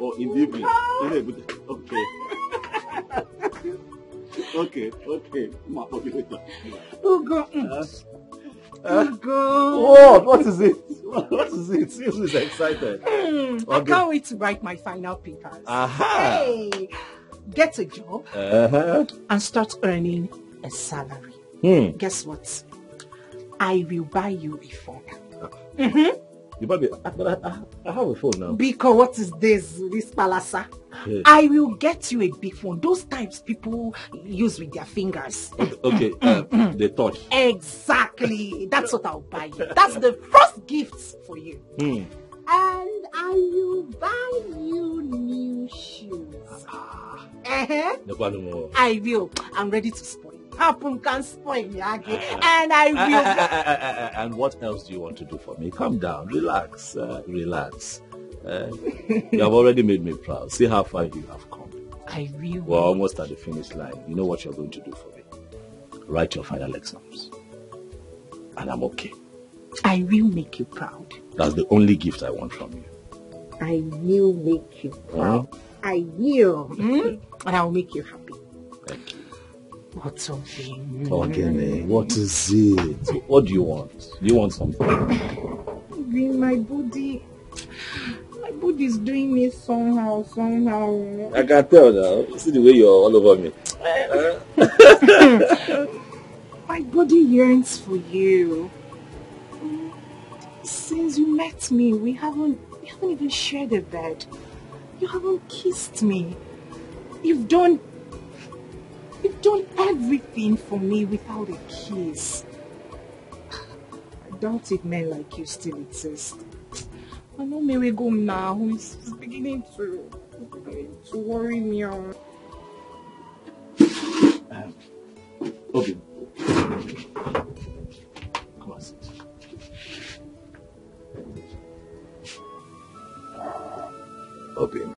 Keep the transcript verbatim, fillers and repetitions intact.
or in the evening? Okay. Okay, okay. Oh God. Uh, uh, oh God. What? What is it? What is it? She's excited. Mm, okay. I can't wait to write my final papers. Aha. Hey, get a job uh-huh. and start earning a salary. Hmm. Guess what? I will buy you a phone. Mm-hmm. You buy me? I, I, I have a phone now. Because what is this, this palasa? Yes. I will get you a big phone. Those types people use with their fingers. Okay, uh, they touch. Exactly. That's what I'll buy you. That's the first gift for you. Hmm. And I will buy you new shoes. Ah. Uh-huh. No, I will. I'm ready to spoil. Happen can spoil me again, and I will. And what else do you want to do for me? Calm down, relax, uh, relax. Uh, you have already made me proud. See how far you have come. I will. We're almost at the finish line. You know what you're going to do for me? Write your final exams, and I'm okay. I will make you proud. That's the only gift I want from you. I will make you proud. Huh? I will, mm? And I'll make you happy. Thank you. What's something? Okay, what is it? What do you want? Do you want something? My body, my body is doing me somehow, somehow. I can tell now. See the way you're all over me. My body yearns for you. Since you met me, we haven't, we haven't even shared a bed. You haven't kissed me. You've done. You've done everything for me without a kiss. I doubt it men like you still exist. I know may we go now, who is beginning to, beginning to worry me out. Um, okay. Come on, sit. Open.